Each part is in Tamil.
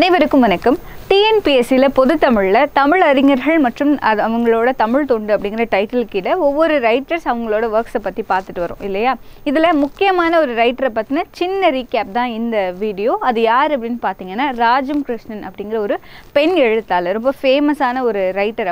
அனைவருக்கும் வணக்கம் டிஎன்பிஎஸ்சில பொதுத்தமிழ்ல தமிழ் அறிஞர்கள் மற்றும் அவங்களோட தமிழ் தொண்டு அப்படிங்கற டைட்டில் கீழ ஒவ்வொரு ரைட்டர்ஸ் அவங்களோட வொர்க்ஸ் பத்தி பார்த்துட்டு வரோம் இல்லையா இதுல முக்கியமான ஒரு ரைட்டரை பத்தின சின்ன ரீகேப் தான் இந்த வீடியோ அது யார் அப்படினு பாத்தீங்கன்னா ராஜம் கிருஷ்ணன் அப்படிங்கற ஒரு பெண் எழுத்தாளர் ரொம்ப ஃபேமஸான ஒரு ரைட்டர்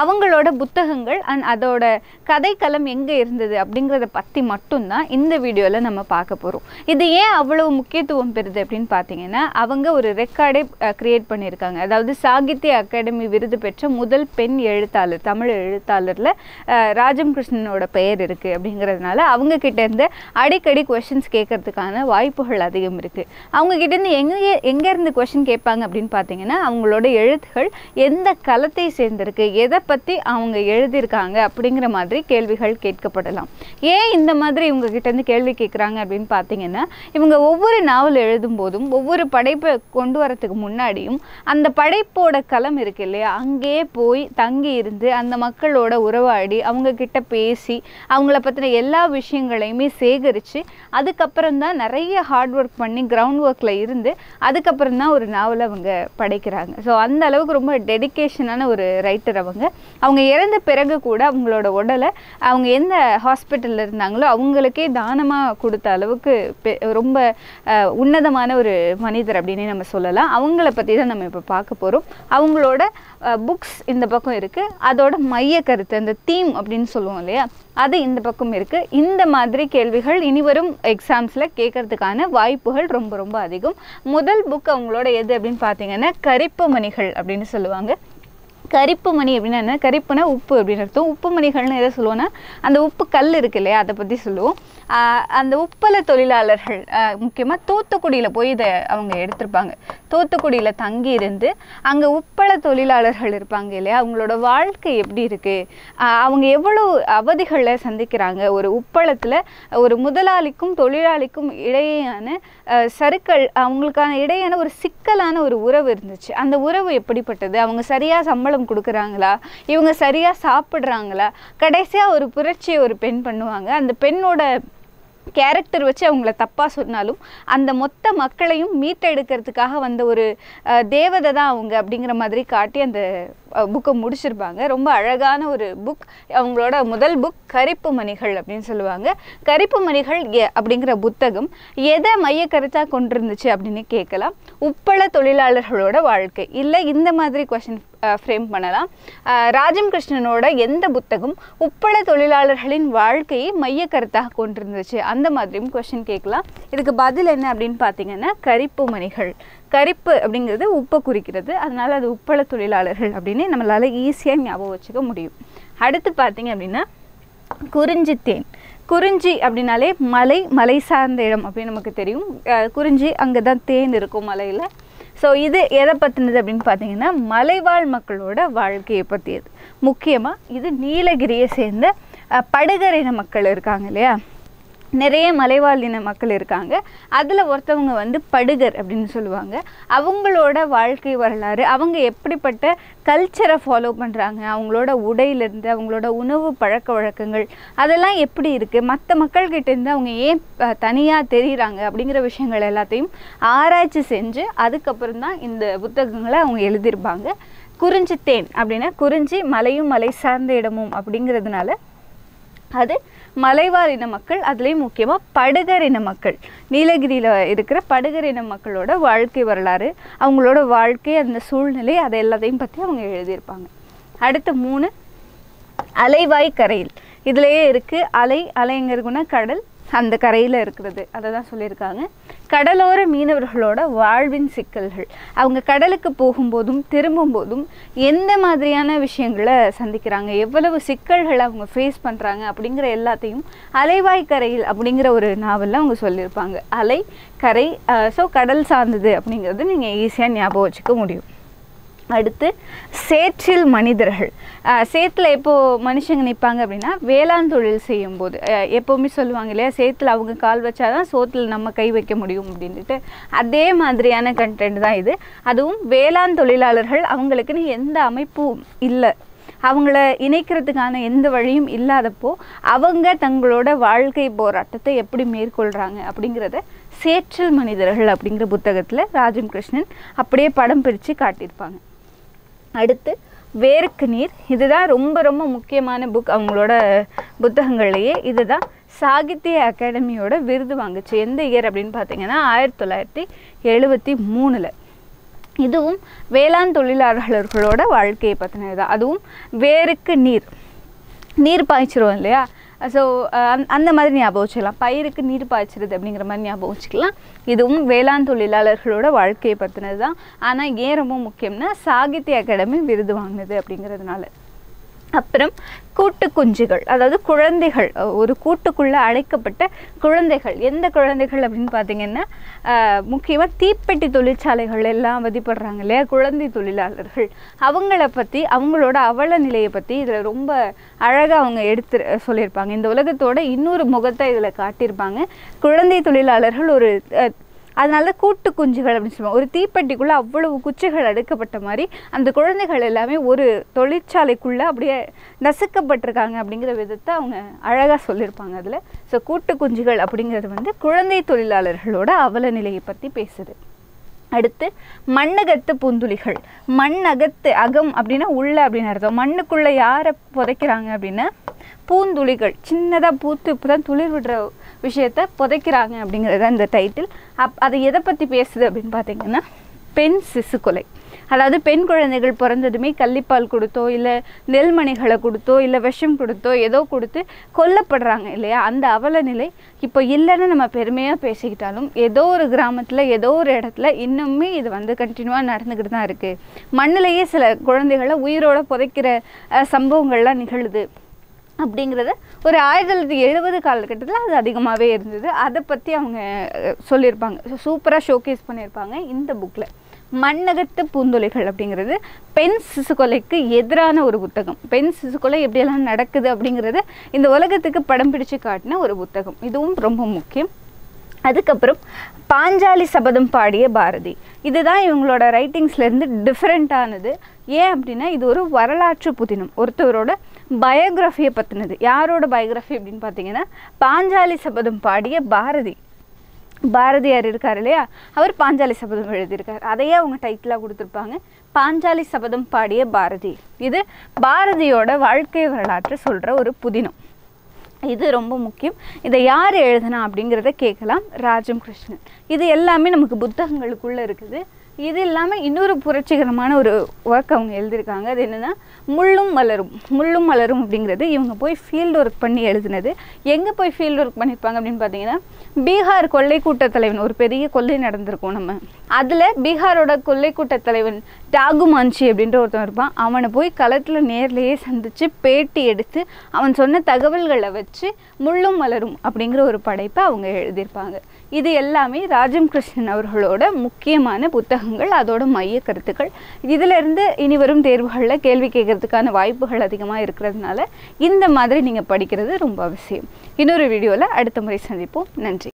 அவங்களோட புத்தகங்கள் and அதோட கதைக்களம் எங்க இருந்தது அப்படிங்கறத பத்தி மட்டும் தான் இந்த வீடியோல நம்ம பார்க்க போறோம் இது ஏன் அவ்வளவு முக்கியத்துவம் பெறுது அப்படினு பாத்தீங்கன்னா அவங்க ஒரு ரெக்கார்டை கிரியேட் பண்ணி அதாவது சாகித்ய அகாடமி விருது பெற்ற முதல் பெண் எழுத்தாளர் தமிழ் எழுத்தாளர்ல ராஜம் கிருஷ்ணனோட பெயர் இருக்கு அப்படிங்கறதனால அவங்க கிட்ட இருந்து அடிக்கடி क्वेश्चंस கேக்கிறதுக்கான வாய்ப்புகள் அதிகம் இருக்கு அவங்க கிட்ட இருந்து எங்க இருந்து क्वेश्चन கேட்பாங்க அப்படினு பாத்தீங்கன்னா அவங்களோட எழுத்துகள் எந்த கலத்தை சேர்ந்திருக்கு எதை பத்தி அவங்க எழுதி இருக்காங்க அப்படிங்கற மாதிரி கேள்விகள் கேட்கப்படலாம் ஏன் இந்த மாதிரி இவங்க கிட்ட இருந்து கேள்வி கேக்குறாங்க அப்படினு பாத்தீங்கன்னா இவங்க ஒவ்வொரு நாவல் எழுதும்போதும் ஒவ்வொரு படைப்பை கொண்டு வரதுக்கு முன்னாடியும் அந்த படைப்போட கலம் இருக்கு இல்லையா அங்கே போய் தங்கி இருந்து அந்த மக்களோட உறவாடி அவங்க கிட்ட பேசி அவங்கள பத்தின எல்லா விஷயங்களையுமே சேகரிச்சு அதுக்கு அப்புறம் தான் நிறைய ஹார்ட் வர்க் பண்ணி கிரவுண்ட் வர்க்ல இருந்து அதுக்கு அப்புறம் தான் ஒரு நாவலை அவங்க படைக்கறாங்க சோ அந்த அளவுக்கு ரொம்ப டெடிகேஷனான ஒரு ரைட்டர் அவங்க இறந்த பிறகு கூட அவங்களோட உடலை அவங்க எந்த ஹாஸ்பிடல்ல இருந்தாங்களோ அவங்களுக்கே தானமா கொடுத்த அளவுக்கு ரொம்ப உன்னதமான ஒரு மனிதர் அப்படினே நம்ம சொல்லலாம் அவங்கள பத்தி தான் நம்ம இப்ப பார்க்க போறோம் அவங்களோட books இந்த பக்கம் இருக்கு அதோட மைய கருத்து அந்த theme அப்படினு சொல்லுவோம் இல்லையா அது இந்த பக்கம் இருக்கு இந்த மாதிரி கேள்விகள் இனிவரும் எக்ஸாம்ஸ்ல கேக்கிறதுக்கான வாய்ப்புகள் ரொம்ப ரொம்ப அதிகம் முதல் book அவங்களோட எது அப்படினு பாத்தீங்கன்னா கரிப்பு மணிகள் அப்படினு சொல்லுவாங்க கரிப்பு மணி அப்படினா என்ன கரிப்புனா உப்பு அப்படின அர்த்தம் உப்பு மணிகள்னா எதை சொல்லுவோம்னா அந்த உப்பு கல் இருக்கு இல்லையா அத பத்தி சொல்லுவோம் அந்த உப்பல தொழிலாளர்கள் முக்கியமா தூத்துக்குடியில போய் இத அவங்க எடுத்துப்பாங்க தூத்துக்குடியில தங்கி இருந்து அங்க உப்பல தொழிலாளர்கள் இருப்பாங்க இல்லையா அவங்களோட வாழ்க்கை எப்படி இருக்கு அவங்க எவ்வளவு அவதிகளை சந்திக்கறாங்க ஒரு உப்பலத்துல ஒரு முதலாளிக்கும் தொழிலாளிக்கும் இடையான சர்க்கல் அவங்களுக்கான இடையான ஒரு சிக்கலான ஒரு உறவு இருந்துச்சு அந்த உறவு எப்படிப்பட்டது அவங்க சரியா சம்பளம் குடுக்குறாங்களா இவங்க சரியா சாப்பிடுறாங்களா கடைசியா ஒரு புரட்சி ஒரு பெண் பண்ணுவாங்க அந்த பெண்ணோட character வச்சு அவங்கள தப்பா சொன்னாலும் அந்த மொத்த மக்களையும் மீட் எடுக்கிறதுக்காக வந்த ஒரு தேவதை தான் அவங்க அப்படிங்கற மாதிரி காட்டி அந்த புக்க முடிச்சிருவாங்க ரொம்ப அழகான ஒரு book அவங்களோட முதல் book கரிப்பு மணிகள் அப்படினு சொல்லுவாங்க கரிப்பு மணிகள் அப்படிங்கற புத்தகம் எதை மைய கருத்தா கொண்டிருந்துச்சு அப்படினு கேக்கலாம் உப்பள தொழிலாளர்களோட வாழ்க்கை இல்ல இந்த மாதிரி क्वेश्चन frame பண்ணலாம் ராஜம் கிருஷ்ணனோட எந்த புத்தகம் உப்பள தொழிலாளர்களின் வாழ்க்கையை மைய கருத்தா கொண்டிருந்துச்சு அந்த மாதிரியும் क्वेश्चन கேக்கலாம் இதுக்கு பதில் என்ன அப்படினு பாத்தீங்கன்னா கரிப்பு மணிகள் கரிப்பு அப்படிங்கிறது உப்பு குறிக்கிறது அதனால அது உப்பள தொழிலாளர்கள் அப்படினே நம்மளால ஈஸியா ஞாபகம் வச்சுக்க முடியும் அடுத்து பாத்தீங்க அப்படினா குறிஞ்சி தேன் குறிஞ்சி அப்படினாலே மலை மலை சார்ந்த இடம் அப்படி நமக்கு தெரியும் குறிஞ்சி அங்க தான் தேன் இருக்கும் மலையில So, this is the Malayval Makaloda Valke Patir. Mukema, this is Nila Grace in the Padagarina Makalir நிறைய மலைவாழின மக்கள் இருக்காங்க அதுல ஒருத்தவங்க வந்து படுகர் அப்படினு சொல்லுவாங்க அவங்களோட வாழ்க்கை வரலாறு அவங்க எப்படிப்பட்ட கல்ச்சரை ஃபாலோ பண்றாங்க அவங்களோட உடையில இருந்து அவங்களோட உணவு பழக்கவழக்கங்கள் அதெல்லாம் எப்படி இருக்கு மற்ற மக்கள் கிட்ட இருந்து அவங்க ஏன் தனியா தெரியுறாங்க அப்படிங்கற விஷயங்கள் எல்லாத்தையும் ஆராய்ச்சி செஞ்சு அதுக்கு அப்புறம் தான் இந்த புத்தகங்களை அவங்க எழுதி இருப்பாங்க குறிஞ்சி தேன் அப்படினா குறிஞ்சி மலையும் மலை சார்ந்த இடமும் அப்படிங்கிறதுனால அது மலைவாழ் இன மக்கள் அதிலேயும் முக்கியமா படுகர் இன மக்கள் நீலகிரியில இருக்கிற படுகர் இன மக்களோட வாழ்க்கை வரலாறு அவங்களோட வாழ்க்கை அந்த சூழ்நிலை அத எல்லாத்தையும் பத்தி அவங்க எழுதி இருப்பாங்க அடுத்து 3 அலைவாய் கரையில் இதிலேயே இருக்கு அலை அலைங்கறதுனா கடல் அந்த கரையில இருக்குது அத தான் சொல்லிருக்காங்க கடலோர மீனவர்களோட வாழ்வின் சிக்கல்கள் அவங்க கடலுக்கு போகும்போதும் திரும்பும்போதும் எந்த மாதிரியான விஷயங்களை சந்திக்கறாங்க எவ்வளவு சிக்கல்களை அவங்க ஃபேஸ் பண்றாங்க அப்படிங்கற எல்லாத்தையும் அலைவாய் கரையில் அப்படிங்கற ஒரு நாவல்ல அவங்க சொல்லிருப்பாங்க அலை கரை சோ கடல் சார்ந்தது அப்படிங்கிறது நீங்க ஈஸியா ஞாபகம் வச்சுக்க முடியும் அடுத்து சேற்றில் மனிதர்கள் சேத்துல எப்போ மனுஷங்க நிப்பாங்க அப்படினா வேளாண் தொழில் செய்யும்போது எப்பவுமே சொல்லுவாங்க இல்லையா சேத்துல அவங்க கால் வச்சாதான் சோத்துல நம்ம கை வைக்க முடியும் அப்படினுட்டு அதே மாதிரியான கண்டெண்ட் தான் இது அதுவும் வேளாண் தொழிலாளர்கள் அவங்களுக்கு எந்த அமைப்பும் இல்ல அவங்கள இணைக்கிறதுக்கான எந்த வழியும் இல்லாதப்போ அவங்க தங்களோட வாழ்க்கை போராட்டத்தை எப்படி மேற்கொள்றாங்க அப்படிங்கறதை சேற்றல் மனிதர்கள் அப்படிங்கிற புத்தகத்துல ராஜம் கிருஷ்ணன் அப்படியே படம் பிரிச்சு காட்டியிருப்பாங்க. அடுத்து வேருக்கு நீர், இதுதான் ரொம்ப ரொம்ப முக்கியமான புக் அவங்களோட புத்தகங்கள்லயே. இதுதான் சாகித்ய அகாடமியோட விருது வாங்குச்சு. எந்த இயர் அப்படின்னு பார்த்தீங்கன்னா 1973ல். இதுவும் வேளாண் தொழிலாளர்களோட வாழ்க்கையை பற்றினது. அதுவும் வேருக்கு நீர், நீர் பாய்ச்சிரும் இல்லையா, ஸோ அந்த மாதிரி ஞாபகம் வச்சுக்கலாம். பயிருக்கு நீர் பாய்ச்சிறது அப்படிங்கிற மாதிரி ஞாபகம் வச்சுக்கலாம். இதுவும் வேளாண் தொழிலாளர்களோட வாழ்க்கையை பற்றினது தான். ஆனால் ஏன் ரொம்ப முக்கியம்னா சாகித்ய அகாடமி விருது வாங்கினது அப்படிங்கிறதுனால. அப்புறம் கூட்டு குஞ்சுகள், அதாவது குழந்தைகள், ஒரு கூட்டுக்குள்ளே அழைக்கப்பட்ட குழந்தைகள். எந்த குழந்தைகள் அப்படின்னு பார்த்தீங்கன்னா முக்கியமாக தீப்பெட்டி தொழிற்சாலைகள் எல்லாம் வதிப்படுறாங்க இல்லையா குழந்தை தொழிலாளர்கள், அவங்கள பற்றி அவங்களோட அவல நிலையை பற்றி இதில் ரொம்ப அழகாக அவங்க எடுத்து சொல்லியிருப்பாங்க. இந்த உலகத்தோட இன்னொரு முகத்தை இதில் காட்டியிருப்பாங்க. குழந்தை தொழிலாளர்கள் ஒரு, அதனால தான் கூட்டு குஞ்சுகள் அப்படின்னு சொல்லுவாங்க. ஒரு தீப்பெட்டிக்குள்ளே அவ்வளவு குச்சிகள் அடுக்கப்பட்ட மாதிரி அந்த குழந்தைகள் எல்லாமே ஒரு தொழிற்சாலைக்குள்ளே அப்படியே நசுக்கப்பட்டிருக்காங்க அப்படிங்கிற விதத்தை அவங்க அழகாக சொல்லியிருப்பாங்க அதில். ஸோ கூட்டு குஞ்சுகள் அப்படிங்கிறது வந்து குழந்தை தொழிலாளர்களோட அவல நிலையை பற்றி பேசுது. அடுத்து மண்ணகத்து பூந்துளிகள். மண்ணகத்து, அகம் அப்படின்னா உள்ள அப்படின்னு அர்த்தம். மண்ணுக்குள்ளே யாரை புதைக்கிறாங்க அப்படின்னா பூந்துளிகள், சின்னதாக பூத்து இப்போ தான் துளிர் விடுற விஷயத்தை புதைக்கிறாங்க அப்படிங்கிறது தான் இந்த டைட்டில். அது எதை பற்றி பேசுது அப்படின்னு பார்த்தீங்கன்னா பெண் சிசு கொலை, அதாவது பெண் குழந்தைகள் பிறந்ததுமே கள்ளிப்பால் கொடுத்தோ இல்லை நெல்மணிகளை கொடுத்தோ இல்லை விஷம் கொடுத்தோ ஏதோ கொடுத்து கொல்லப்படுறாங்க இல்லையா, அந்த அவல நிலை. இப்போ இல்லைன்னு நம்ம பெருமையாக பேசிக்கிட்டாலும் ஏதோ ஒரு கிராமத்தில் ஏதோ ஒரு இடத்துல இன்னுமே இது வந்து கண்டினியூவாக நடந்துக்கிட்டு தான் இருக்குது. மண்ணிலேயே சில குழந்தைகளை உயிரோடு புதைக்கிற சம்பவங்கள்லாம் நிகழுது அப்படிங்கிறத ஒரு 1970 காலகட்டத்தில் அது அதிகமாகவே இருந்தது. அதை பற்றி அவங்க சொல்லியிருப்பாங்க, சூப்பராக ஷோகேஸ் பண்ணியிருப்பாங்க இந்த புக்கில். மண்ணகத்து பூந்தொலைகள் அப்படிங்கிறது பெண் சிசுகொலைக்கு எதிரான ஒரு புத்தகம். பெண் சிசுகொலை எப்படியெல்லாம் நடக்குது அப்படிங்கிறத இந்த உலகத்துக்கு படம் பிடிச்சு காட்டின ஒரு புத்தகம். இதுவும் ரொம்ப முக்கியம். அதுக்கப்புறம் பாஞ்சாலி சபதம் பாடிய பாரதி. இதுதான் இவங்களோட ரைட்டிங்ஸ்லேருந்து டிஃப்ரெண்ட்டானது. ஏன் அப்படின்னா இது ஒரு வரலாற்று புதினம், ஒருத்தவரோட பயோகிராஃபியை பற்றினது. யாரோட பயோகிராஃபி அப்படின்னு பார்த்தீங்கன்னா பாஞ்சாலி சபதம் பாடிய பாரதி. பாரதியார் இருக்கார் இல்லையா, அவர் பாஞ்சாலி சபதம் எழுதியிருக்கார். அதையே அவங்க டைட்டிலாக கொடுத்துருப்பாங்க, பாஞ்சாலி சபதம் பாடிய பாரதி. இது பாரதியோட வாழ்க்கை வரலாற்றை சொல்கிற ஒரு புதினம். இது ரொம்ப முக்கியம். இதை யார் எழுதுனா அப்படிங்கிறத கேட்கலாம், ராஜம் கிருஷ்ணன். இது எல்லாமே நமக்கு புத்தகங்களுக்குள்ளே இருக்குது. இது இல்லாமல் இன்னொரு புரட்சிகரமான ஒரு ஒர்க் அவங்க எழுதியிருக்காங்க. அது என்னென்னா முள்ளும் மலரும். முள்ளும் மலரும் அப்படிங்கிறது இவங்க போய் ஃபீல்டு ஒர்க் பண்ணி எழுதினது. எங்கே போய் ஃபீல்டு ஒர்க் பண்ணியிருப்பாங்க அப்படின்னு பார்த்தீங்கன்னா பீகார் கொள்ளை கூட்ட தலைவன், ஒரு பெரிய கொள்ளை நடந்திருக்கோம் நம்ம, அதில் பீகாரோட கொள்ளை கூட்ட தலைவன் டாகு மாஞ்சி அப்படின்ற ஒருத்தன் இருப்பான். அவனை போய் களத்தில் நேர்லேயே சந்தித்து பேட்டி எடுத்து அவன் சொன்ன தகவல்களை வச்சு முள்ளும் மலரும் அப்படிங்கிற ஒரு படைப்பை அவங்க எழுதியிருப்பாங்க. இது எல்லாமே ராஜம் கிருஷ்ணன் அவர்களோட முக்கியமான புத்தகங்கள், அதோட மைய கருத்துக்கள். இதிலிருந்து இனி வரும் தேர்வுகளில் கேள்வி கேட்கறதுக்கான வாய்ப்புகள் அதிகமாக இருக்கிறதுனால இந்த மாதிரி நீங்கள் படிக்கிறது ரொம்ப அவசியம். இன்னொரு வீடியோவில் அடுத்த முறை சந்திப்போம். நன்றி.